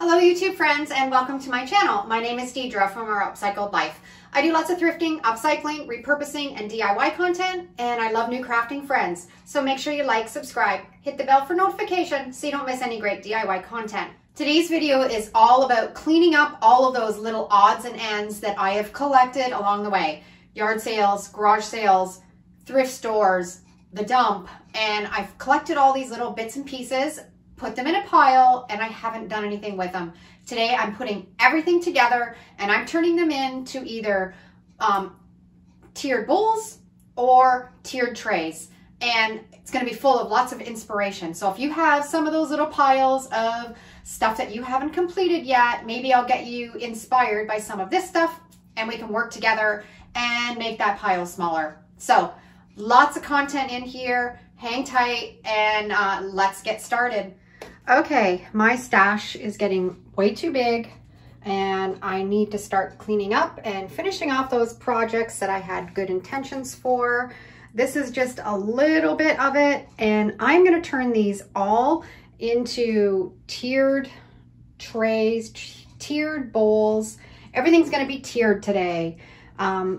Hello YouTube friends and welcome to my channel. My name is Deidre from Our Upcycled Life. I do lots of thrifting, upcycling, repurposing, and DIY content, and I love new crafting friends. So make sure you like, subscribe, hit the bell for notification so you don't miss any great DIY content. Today's video is all about cleaning up all of those little odds and ends that I have collected along the way. Yard sales, garage sales, thrift stores, the dump, and I've collected all these little bits and pieces, put them in a pile, and I haven't done anything with them. Today I'm putting everything together and I'm turning them into either tiered bowls or tiered trays. And it's gonna be full of lots of inspiration. So if you have some of those little piles of stuff that you haven't completed yet, maybe I'll get you inspired by some of this stuff and we can work together and make that pile smaller. So lots of content in here. Hang tight and let's get started. Okay, my stash is getting way too big and I need to start cleaning up and finishing off those projects that I had good intentions for. This is just a little bit of it, and I'm gonna turn these all into tiered trays, tiered bowls. Everything's gonna be tiered today.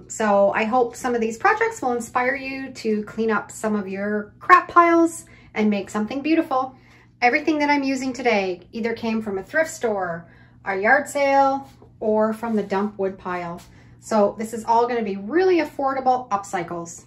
So I hope some of these projects will inspire you to clean up some of your crap piles and make something beautiful. Everything that I'm using today either came from a thrift store, a yard sale, or from the dump wood pile. So this is all going to be really affordable upcycles.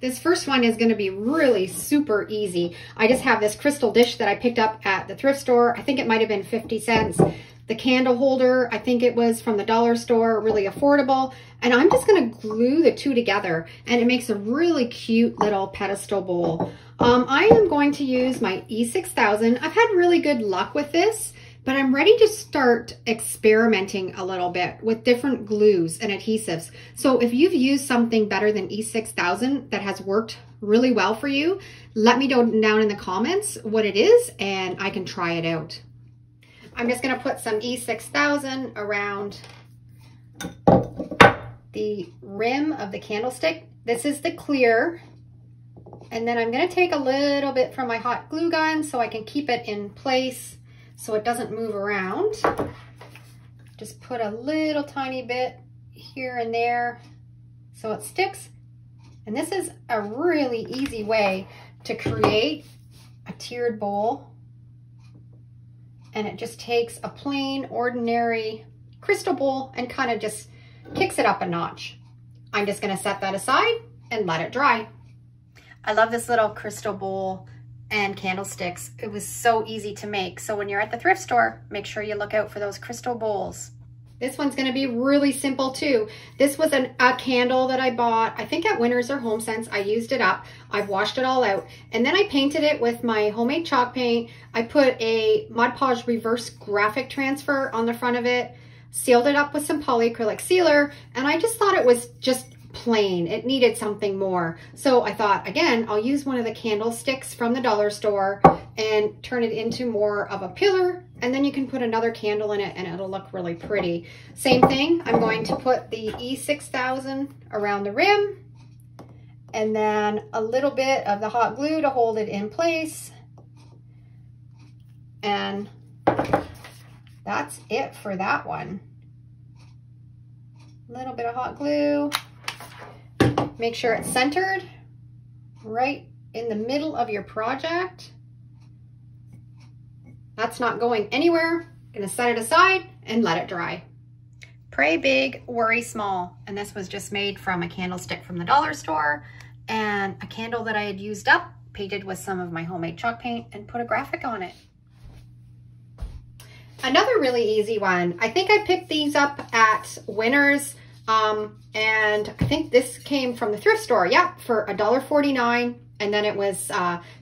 This first one is going to be really super easy. I just have this crystal dish that I picked up at the thrift store. I think it might have been 50 cents. The candle holder, I think it was from the dollar store, really affordable. And I'm just gonna glue the two together and it makes a really cute little pedestal bowl. I am going to use my E6000. I've had really good luck with this, but I'm ready to start experimenting a little bit with different glues and adhesives. So if you've used something better than E6000 that has worked really well for you, let me know down in the comments what it is and I can try it out. I'm just gonna put some E6000 around the rim of the candlestick. This is the clear. And then I'm gonna take a little bit from my hot glue gun so I can keep it in place so it doesn't move around. Just put a little tiny bit here and there so it sticks. And this is a really easy way to create a tiered bowl. And it just takes a plain, ordinary crystal bowl and kind of just kicks it up a notch. I'm just gonna set that aside and let it dry. I love this little crystal bowl and candlesticks. It was so easy to make. So when you're at the thrift store, make sure you look out for those crystal bowls. This one's gonna be really simple too. This was a candle that I bought, I think at Winners or HomeSense. I used it up, I've washed it all out. And then I painted it with my homemade chalk paint. I put a Mod Podge reverse graphic transfer on the front of it, sealed it up with some polyacrylic sealer, and I just thought it was just plain. It needed something more. So I thought, again, I'll use one of the candlesticks from the dollar store and turn it into more of a pillar, and then you can put another candle in it and it'll look really pretty. Same thing, I'm going to put the E6000 around the rim and then a little bit of the hot glue to hold it in place. And that's it for that one. A little bit of hot glue. Make sure it's centered right in the middle of your project. That's not going anywhere. I'm gonna set it aside and let it dry. Pray big, worry small. And this was just made from a candlestick from the dollar store and a candle that I had used up, painted with some of my homemade chalk paint and put a graphic on it. Another really easy one. I think I picked these up at Winners. And I think this came from the thrift store. Yeah, for $1.49, and then it was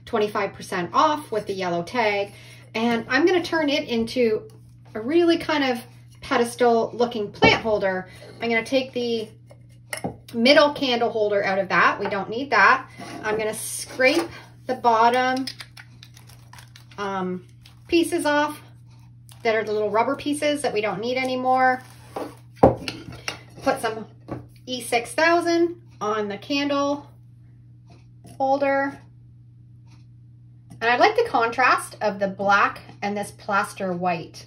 25% off with the yellow tag. And I'm gonna turn it into a really kind of pedestal looking plant holder. I'm gonna take the middle candle holder out of that. We don't need that. I'm gonna scrape the bottom pieces off that are the little rubber pieces that we don't need anymore. Put some E6000 on the candle holder. And I like the contrast of the black and this plaster white.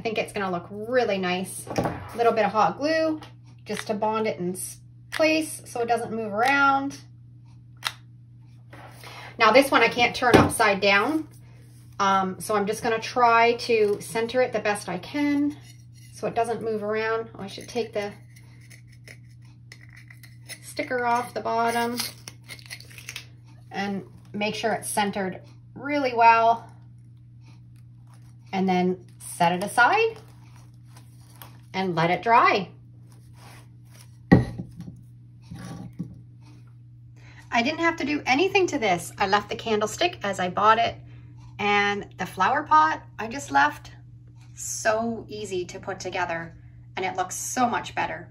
I think it's gonna look really nice. A little bit of hot glue just to bond it in place so it doesn't move around. Now this one I can't turn upside down. So I'm just gonna try to center it the best I can so it doesn't move around. Oh, I should take the sticker off the bottom and make sure it's centered really well, and then set it aside and let it dry. I didn't have to do anything to this. I left the candlestick as I bought it, and the flower pot I just left. So easy to put together, and it looks so much better.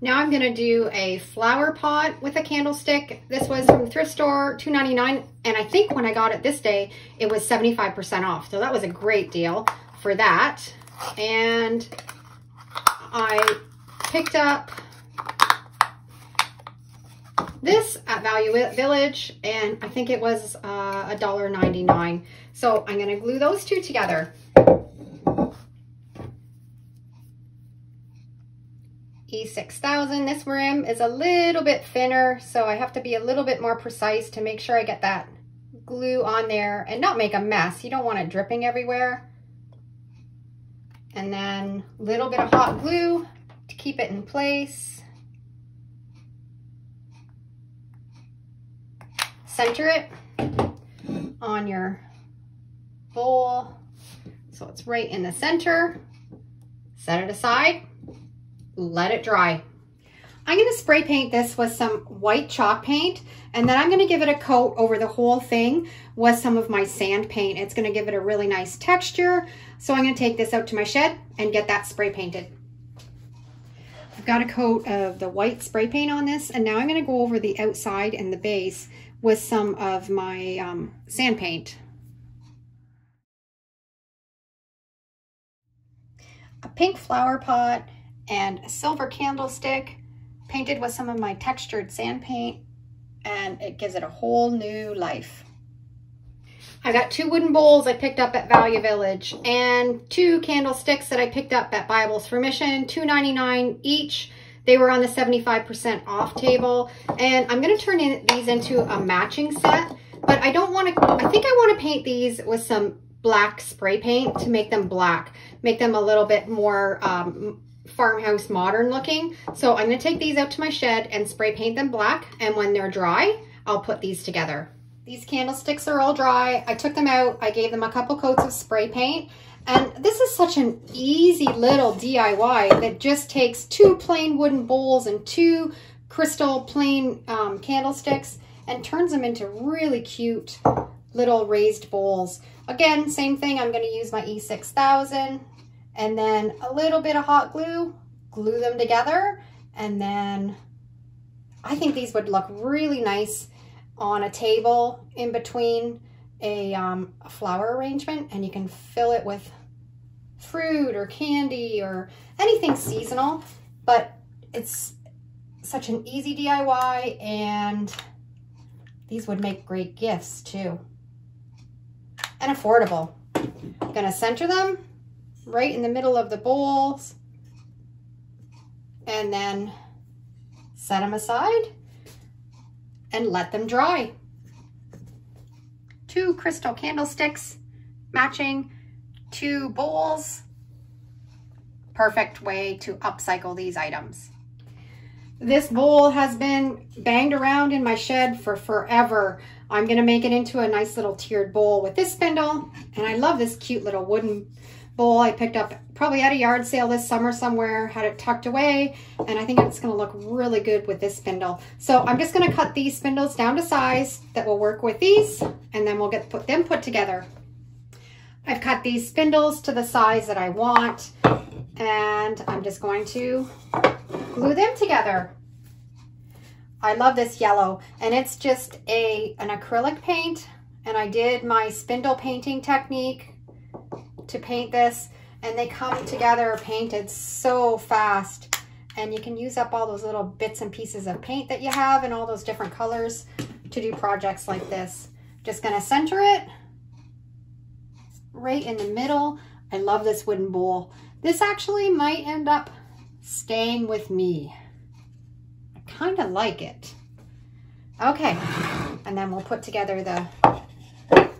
Now I'm gonna do a flower pot with a candlestick. This was from the thrift store, $2.99, and I think when I got it this day, it was 75% off. So that was a great deal for that. And I picked up this at Value Village, and I think it was $1.99. So I'm gonna glue those two together. E6000, this rim is a little bit thinner, so I have to be a little bit more precise to make sure I get that glue on there and not make a mess. You don't want it dripping everywhere. And then a little bit of hot glue to keep it in place. Center it on your bowl so it's right in the center. Set it aside. Let it dry. I'm going to spray paint this with some white chalk paint, and then I'm going to give it a coat over the whole thing with some of my sand paint. It's going to give it a really nice texture. So I'm going to take this out to my shed and get that spray painted. I've got a coat of the white spray paint on this, and now I'm going to go over the outside and the base with some of my sand paint. A pink flower pot and a silver candlestick painted with some of my textured sand paint, and it gives it a whole new life. I got two wooden bowls I picked up at Value Village and two candlesticks that I picked up at Bible's for Mission, $2.99 each. They were on the 75% off table, and I'm going to turn these into a matching set, but I don't want to, I think I want to paint these with some black spray paint to make them black, make them a little bit more farmhouse modern looking. So I'm going to take these out to my shed and spray paint them black, and when they're dry I'll put these together. These candlesticks are all dry. I took them out, I gave them a couple coats of spray paint, and this is such an easy little DIY that just takes two plain wooden bowls and two crystal plain candlesticks and turns them into really cute little raised bowls. Again, same thing, I'm going to use my E6000 and then a little bit of hot glue, glue them together, and then I think these would look really nice on a table in between a flower arrangement, and you can fill it with fruit or candy or anything seasonal, but it's such an easy DIY, and these would make great gifts too, and affordable. I'm gonna center them right in the middle of the bowls and then set them aside and let them dry. Two crystal candlesticks matching two bowls. Perfect way to upcycle these items. This bowl has been banged around in my shed for forever. I'm gonna make it into a nice little tiered bowl with this spindle, and I love this cute little wooden bowl I picked up probably at a yard sale this summer somewhere, had it tucked away, and I think it's going to look really good with this spindle. So I'm just going to cut these spindles down to size that will work with these, and then we'll get them put together. I've cut these spindles to the size that I want, and I'm just going to glue them together. I love this yellow, and it's just an acrylic paint, and I did my spindle painting technique to paint this, and they come together painted so fast, and you can use up all those little bits and pieces of paint that you have and all those different colors to do projects like this. Just gonna center it right in the middle. I love this wooden bowl. This actually might end up staying with me. I kind of like it. Okay, and then we'll put together the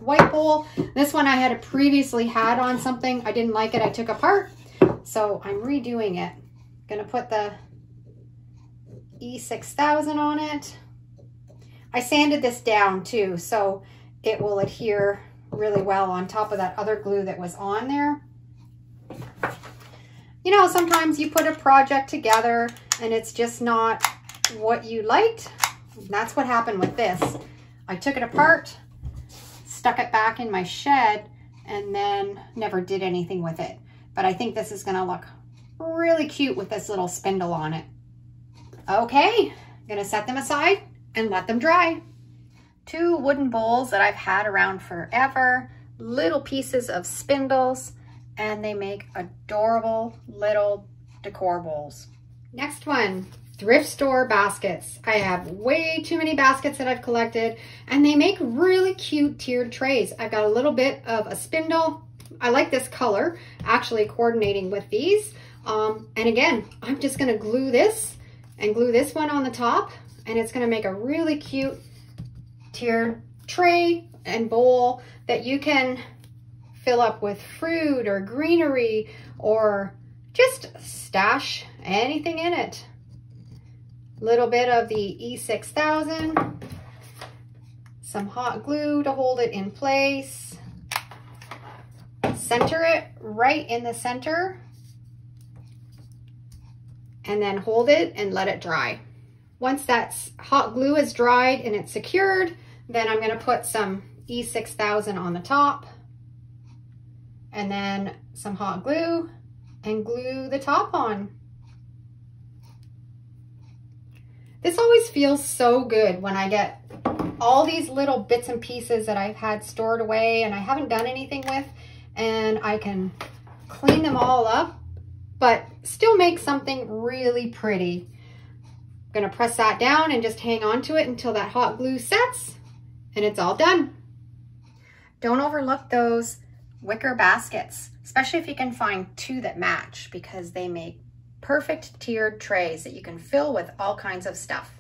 white bowl. This one I had previously had on something. I didn't like it, I took apart. So I'm redoing it. Gonna put the E6000 on it. I sanded this down too, so it will adhere really well on top of that other glue that was on there. You know, sometimes you put a project together and it's just not what you liked. That's what happened with this. I took it apart, stuck it back in my shed, and then never did anything with it. But I think this is gonna look really cute with this little spindle on it. Okay, I'm gonna set them aside and let them dry. Two wooden bowls that I've had around forever, little pieces of spindles, and they make adorable little decor bowls. Next one, thrift store baskets. I have way too many baskets that I've collected, and they make really cute tiered trays. I've got a little bit of a spindle. I like this color, actually coordinating with these. And again, I'm just gonna glue this and glue this one on the top, and it's gonna make a really cute tiered tray and bowl that you can fill up with fruit or greenery or just stash anything in it. A little bit of the E6000, some hot glue to hold it in place. Center it right in the center and then hold it and let it dry. Once that hot glue is dried and it's secured, then I'm gonna put some E6000 on the top and then some hot glue and glue the top on. This always feels so good when I get all these little bits and pieces that I've had stored away and I haven't done anything with, and I can clean them all up, but still make something really pretty. I'm gonna press that down and just hang on to it until that hot glue sets and it's all done. Don't overlook those wicker baskets, especially if you can find two that match, because they make perfect tiered trays that you can fill with all kinds of stuff.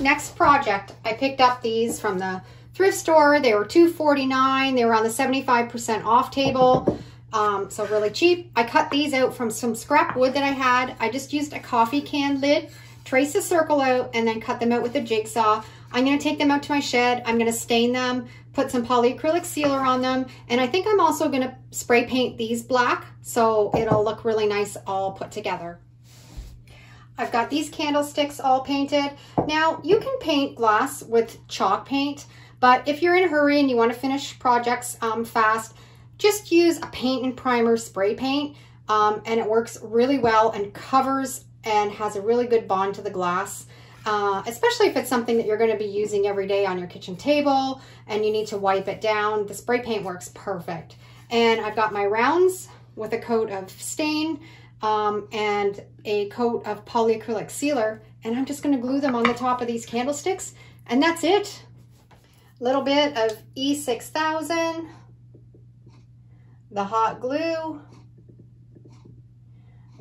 Next project, I picked up these from the thrift store. They were $2.49. They were on the 75% off table, so really cheap. I cut these out from some scrap wood that I had. I just used a coffee can lid, traced a circle out, and then cut them out with a jigsaw. I'm gonna take them out to my shed. I'm gonna stain them, put some polyacrylic sealer on them, and I think I'm also gonna spray paint these black so it'll look really nice all put together. I've got these candlesticks all painted. Now, you can paint glass with chalk paint, but if you're in a hurry and you want to finish projects fast, just use a paint and primer spray paint, and it works really well and covers and has a really good bond to the glass, especially if it's something that you're going to be using every day on your kitchen table and you need to wipe it down. The spray paint works perfect. And I've got my rounds with a coat of stain and a coat of polyacrylic sealer, and I'm just going to glue them on the top of these candlesticks, and that's it. Little bit of E6000, the hot glue,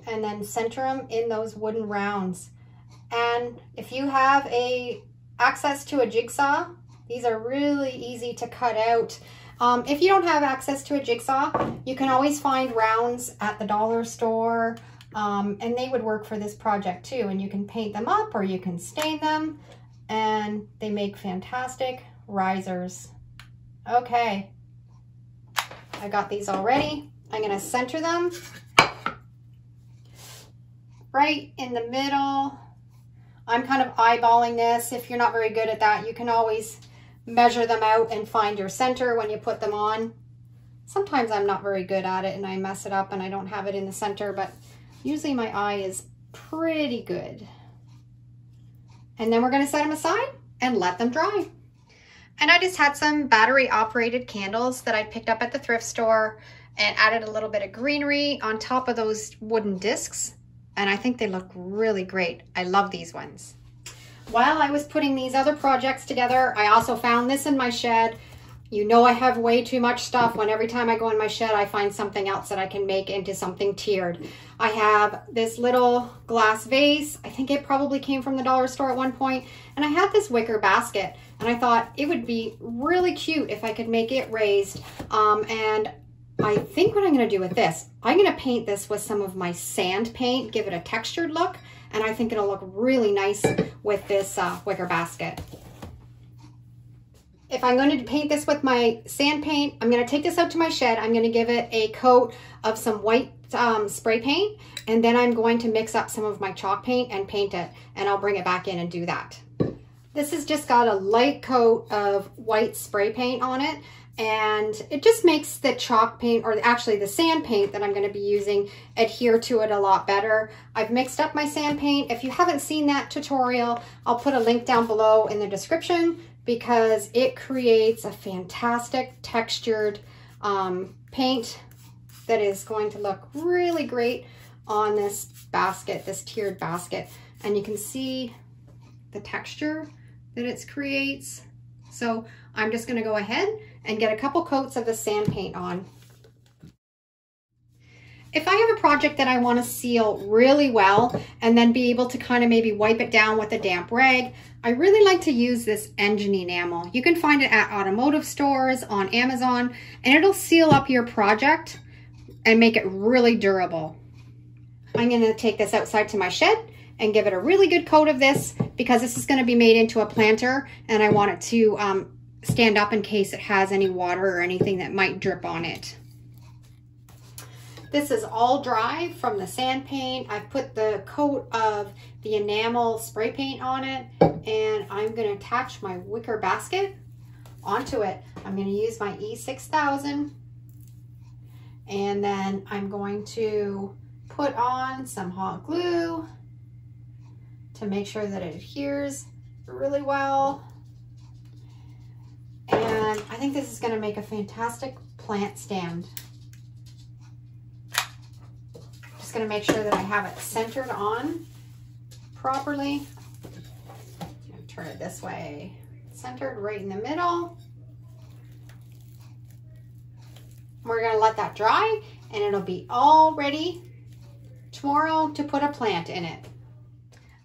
and then center them in those wooden rounds. And if you have access to a jigsaw, these are really easy to cut out. If you don't have access to a jigsaw, you can always find rounds at the dollar store, and they would work for this project too. And you can paint them up or you can stain them, and they make fantastic risers. Okay, I got these already. I'm gonna center them right in the middle. I'm kind of eyeballing this. If you're not very good at that, you can always measure them out and find your center when you put them on. Sometimes I'm not very good at it and I mess it up and I don't have it in the center, but usually my eye is pretty good. And then we're gonna set them aside and let them dry. And I just had some battery operated candles that I picked up at the thrift store and added a little bit of greenery on top of those wooden discs. And I think they look really great. I love these ones. While I was putting these other projects together, I also found this in my shed. You know I have way too much stuff when every time I go in my shed, I find something else that I can make into something tiered. I have this little glass vase. I think it probably came from the dollar store at one point. And I had this wicker basket and I thought it would be really cute if I could make it raised. And I think what I'm gonna do with this, I'm gonna paint this with some of my sand paint, give it a textured look. And I think it'll look really nice with this wicker basket. If I'm going to paint this with my sand paint, I'm going to take this out to my shed. I'm going to give it a coat of some white spray paint, and then I'm going to mix up some of my chalk paint and paint it, and I'll bring it back in and do that. This has just got a light coat of white spray paint on it, and it just makes the chalk paint, or actually the sand paint that I'm going to be using, adhere to it a lot better. I've mixed up my sand paint. If you haven't seen that tutorial, I'll put a link down below in the description, because it creates a fantastic textured paint that is going to look really great on this basket, this tiered basket. And you can see the texture that it creates. So I'm just gonna go ahead and get a couple coats of the sand paint on. If I have a project that I want to seal really well and then be able to kind of maybe wipe it down with a damp rag, I really like to use this engine enamel. You can find it at automotive stores, on Amazon, and it'll seal up your project and make it really durable. I'm going to take this outside to my shed and give it a really good coat of this, because this is going to be made into a planter and I want it to stand up in case it has any water or anything that might drip on it. This is all dry from the sand paint. I've put the coat of the enamel spray paint on it, and I'm going to attach my wicker basket onto it. I'm going to use my E6000, and then I'm going to put on some hot glue to make sure that it adheres really well. And I think this is going to make a fantastic plant stand. Going to make sure that I have it centered on properly. Turn it this way, centered right in the middle. We're going to let that dry and it'll be all ready tomorrow to put a plant in it.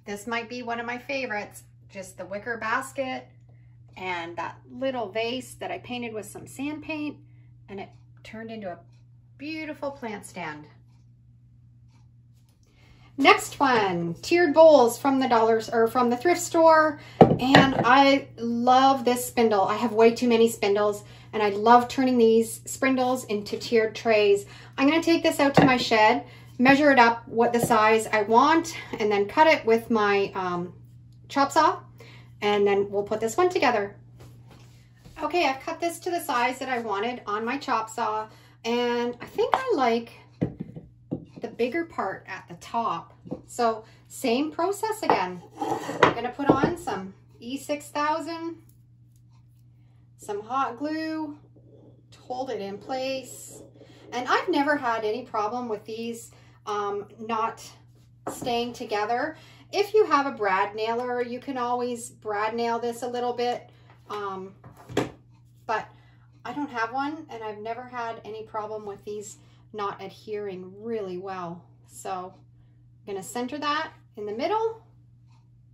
This might be one of my favorites, just the wicker basket and that little vase that I painted with some sand paint, and it turned into a beautiful plant stand. Next one, tiered bowls from the dollars or from the thrift store. And I love this spindle. I have way too many spindles, and I love turning these spindles into tiered trays. I'm going to take this out to my shed, measure it up what the size I want, and then cut it with my chop saw, and then we'll put this one together. Okay, I've cut this to the size that I wanted on my chop saw, and I think I like the bigger part at the top. So same process again. I'm gonna put on some E6000, some hot glue to hold it in place. And I've never had any problem with these not staying together. If you have a brad nailer, you can always brad nail this a little bit, but I don't have one, and I've never had any problem with these not adhering really well. So I'm going to center that in the middle.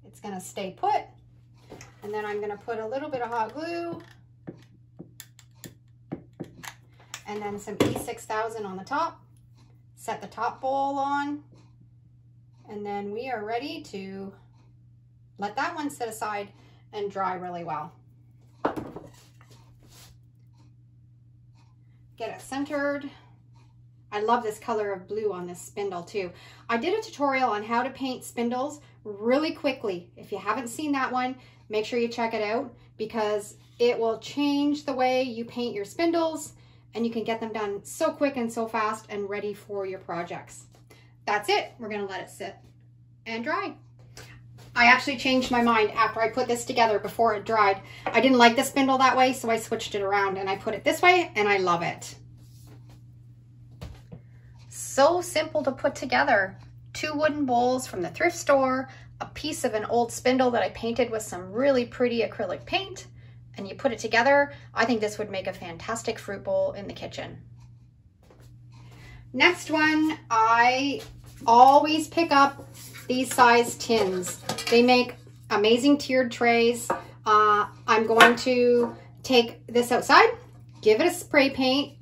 It's going to stay put. And then I'm going to put a little bit of hot glue and then some E6000 on the top. Set the top bowl on. And then we are ready to let that one sit aside and dry really well. Get it centered. I love this color of blue on this spindle too. I did a tutorial on how to paint spindles really quickly. If you haven't seen that one, make sure you check it out, because it will change the way you paint your spindles, and you can get them done so quick and so fast and ready for your projects. That's it. We're going to let it sit and dry. I actually changed my mind after I put this together before it dried. I didn't like the spindle that way, so I switched it around and I put it this way, and I love it. So simple to put together. Two wooden bowls from the thrift store, a piece of an old spindle that I painted with some really pretty acrylic paint, and you put it together, I think this would make a fantastic fruit bowl in the kitchen. Next one, I always pick up these size tins. They make amazing tiered trays. I'm going to take this outside, give it a spray paint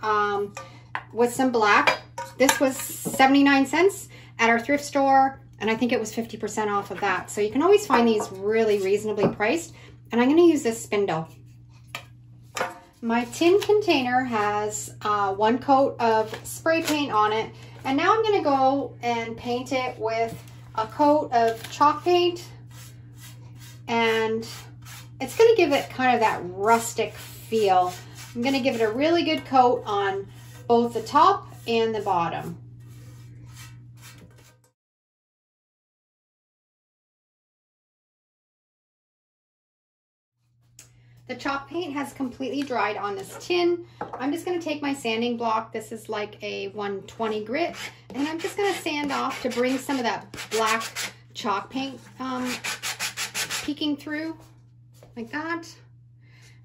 with some black. This was 79 cents at our thrift store, and I think it was 50% off of that. So you can always find these really reasonably priced. And I'm gonna use this spindle. My tin container has one coat of spray paint on it. And now I'm gonna go and paint it with a coat of chalk paint. And it's gonna give it kind of that rustic feel. I'm gonna give it a really good coat on both the top and the bottom. The chalk paint has completely dried on this tin. I'm just gonna take my sanding block. This is like a 120 grit, and I'm just gonna sand off to bring some of that black chalk paint peeking through like that.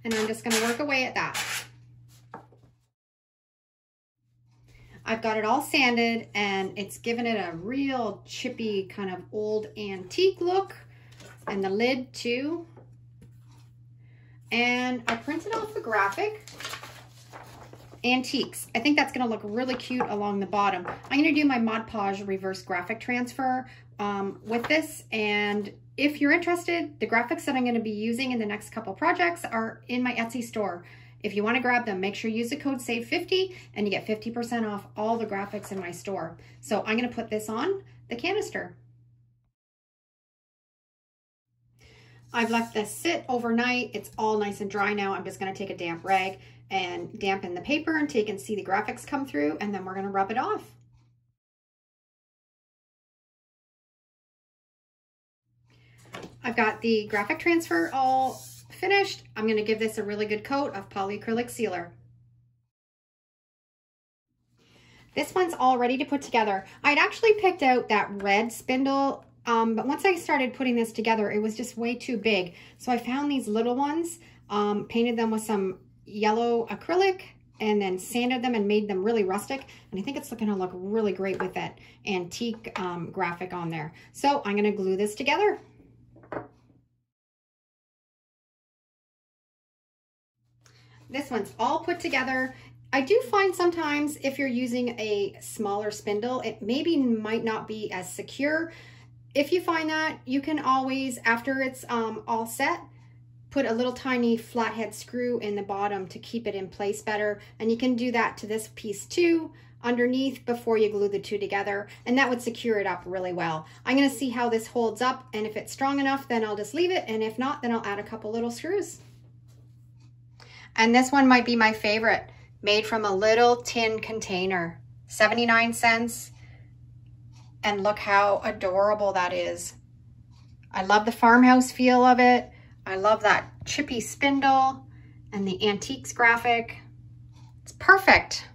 And I'm just gonna work away at that. I've got it all sanded, and it's given it a real chippy kind of old antique look, and the lid too. And I printed off the graphic, antiques. I think that's gonna look really cute along the bottom. I'm gonna do my Mod Podge reverse graphic transfer with this. And if you're interested, the graphics that I'm gonna be using in the next couple projects are in my Etsy store. If you wanna grab them, make sure you use the code SAVE50 and you get 50% off all the graphics in my store. So I'm gonna put this on the canister. I've left this sit overnight. It's all nice and dry now. I'm just gonna take a damp rag and dampen the paper until you can see the graphics come through, and then we're gonna rub it off. I've got the graphic transfer all finished. I'm gonna give this a really good coat of polyacrylic sealer. This one's all ready to put together. I'd actually picked out that red spindle, but once I started putting this together, it was just way too big. So I found these little ones, painted them with some yellow acrylic, and then sanded them and made them really rustic. And I think it's gonna look really great with that antique graphic on there. So I'm gonna glue this together. This one's all put together. I do find sometimes if you're using a smaller spindle, it might not be as secure. If you find that, you can always, after it's all set, put a little tiny flathead screw in the bottom to keep it in place better. And you can do that to this piece too, underneath, before you glue the two together. And that would secure it up really well. I'm gonna see how this holds up, and if it's strong enough, then I'll just leave it. And if not, then I'll add a couple little screws. And this one might be my favorite, made from a little tin container, 79 cents. And look how adorable that is. I love the farmhouse feel of it. I love that chippy spindle and the antiques graphic. It's perfect.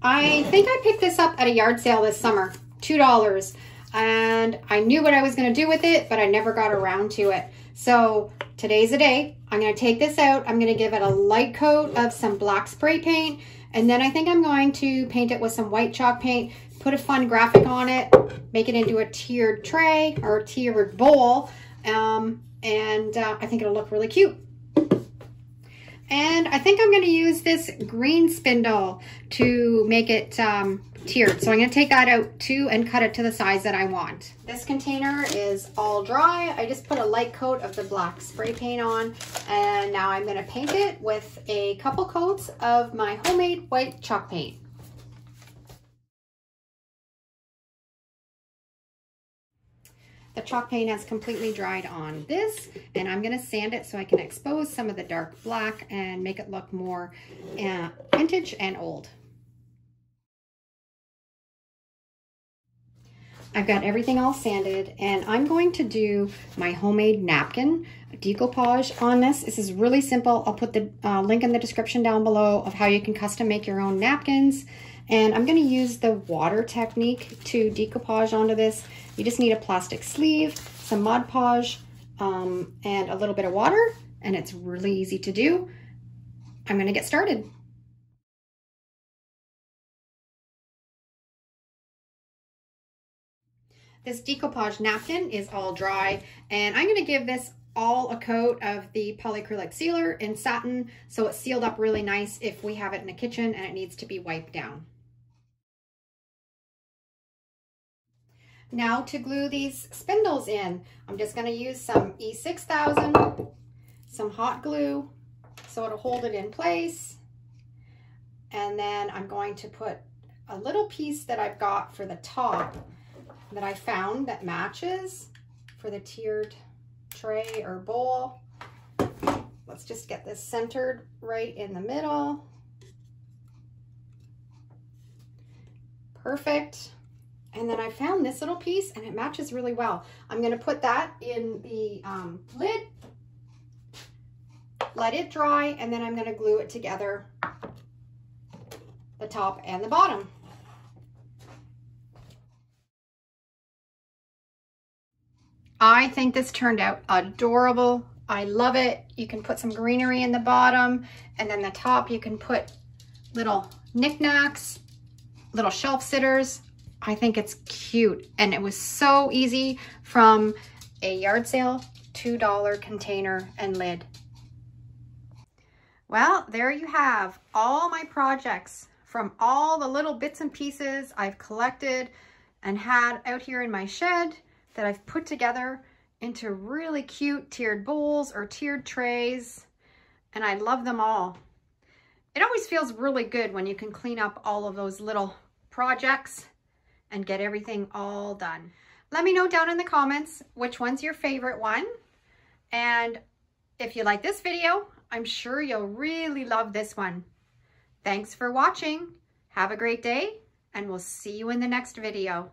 I think I picked this up at a yard sale this summer, $2. And I knew what I was gonna do with it, but I never got around to it. So today's the day. I'm gonna take this out. I'm gonna give it a light coat of some black spray paint. And then I think I'm going to paint it with some white chalk paint, put a fun graphic on it, make it into a tiered tray or a tiered bowl. I think it'll look really cute. And I think I'm gonna use this green spindle to make it tiered. So I'm gonna take that out too and cut it to the size that I want. This container is all dry. I just put a light coat of the black spray paint on, and now I'm gonna paint it with a couple coats of my homemade white chalk paint. The chalk paint has completely dried on this, and I'm gonna sand it so I can expose some of the dark black and make it look more vintage and old. I've got everything all sanded, and I'm going to do my homemade napkin decoupage on this. This is really simple. I'll put the link in the description down below of how you can custom make your own napkins. And I'm gonna use the water technique to decoupage onto this. You just need a plastic sleeve, some Mod Podge, and a little bit of water, and it's really easy to do. I'm gonna get started. This decoupage napkin is all dry, and I'm gonna give this all a coat of the polyacrylic sealer in satin so it's sealed up really nice if we have it in the kitchen and it needs to be wiped down. Now to glue these spindles in, I'm just going to use some E6000, some hot glue, so it'll hold it in place. And then I'm going to put a little piece that I've got for the top that I found that matches for the tiered tray or bowl. Let's just get this centered right in the middle. Perfect. And then I found this little piece and it matches really well. I'm going to put that in the lid, let it dry, and then I'm going to glue it together, the top and the bottom. I think this turned out adorable. I love it. You can put some greenery in the bottom, and then the top you can put little knickknacks, little shelf sitters. I think it's cute, and it was so easy from a yard sale $2 container and lid. Well, there you have all my projects from all the little bits and pieces I've collected and had out here in my shed that I've put together into really cute tiered bowls or tiered trays, and I love them all. It always feels really good when you can clean up all of those little projects and get everything all done. Let me know down in the comments which one's your favorite one. And if you like this video, I'm sure you'll really love this one. Thanks for watching. Have a great day, and we'll see you in the next video.